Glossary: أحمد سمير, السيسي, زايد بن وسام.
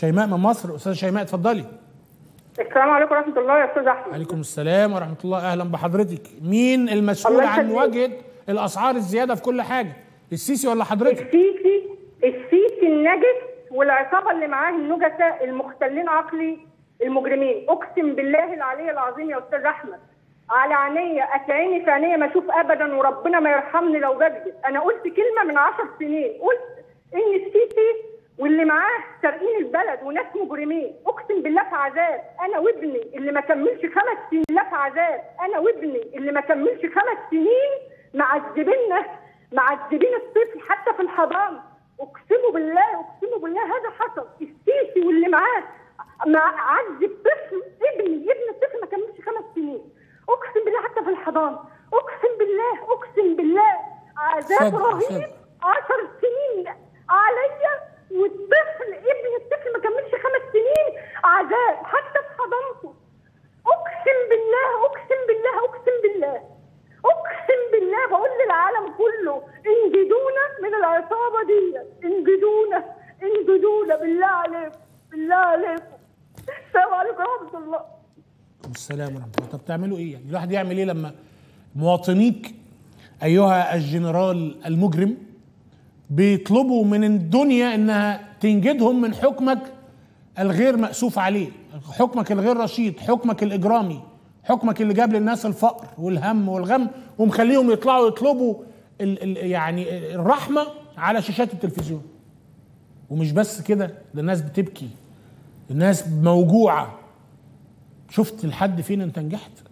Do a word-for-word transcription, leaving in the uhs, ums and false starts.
شيماء من مصر. استاذه شيماء اتفضلي. السلام عليكم ورحمه الله يا استاذ احمد. عليكم السلام ورحمه الله، اهلا بحضرتك. مين المسؤول عن مواجهه الاسعار الزياده في كل حاجه، السيسي ولا حضرتك؟ السيسي السيسي النجس والعصابه اللي معاه النجسه المختلين عقلي المجرمين. اقسم بالله العلي العظيم يا استاذ احمد، على عينيا اتعيني في عينيا ما اشوف ابدا، وربنا ما يرحمني لو بكذب. انا قلت كلمه من عشر سنين، قلت ان السيسي واللي معاه سارقين البلد وناس مجرمين. اقسم بالله في عذاب، انا وابني اللي ما كملش خمس سنين لا في عذاب، انا وابني اللي ما كملش خمس سنين معذبيننا، معذبين الطفل حتى في الحضانه. اقسم بالله اقسم بالله هذا حصل. السيسي واللي معاه معذب طفل، ابني ابن الطفل ما كملش خمس سنين، اقسم بالله حتى في الحضانه. اقسم بالله اقسم بالله عذاب رهيب. عشر سنين عليا والطفل ابن الطفل ما كملش خمس سنين عذاب حتى في حضانته. اقسم بالله اقسم بالله اقسم بالله اقسم بالله بقول للعالم كله انجدونا من العصابه دي، انجدونا انجدونا بالله عليكم بالله عليكم. السلام عليكم ورحمه الله. السلام ورحمه الله. طب تعملوا ايه؟ يعني الواحد يعمل ايه لما مواطنيك ايها الجنرال المجرم بيطلبوا من الدنيا انها تنجدهم من حكمك الغير مأسوف عليه، حكمك الغير رشيد، حكمك الاجرامي، حكمك اللي جاب للناس الفقر والهم والغم ومخليهم يطلعوا يطلبوا ال ال يعني الرحمه على شاشات التلفزيون. ومش بس كده، ده الناس بتبكي، الناس موجوعه. شفت لحد فين انت نجحت؟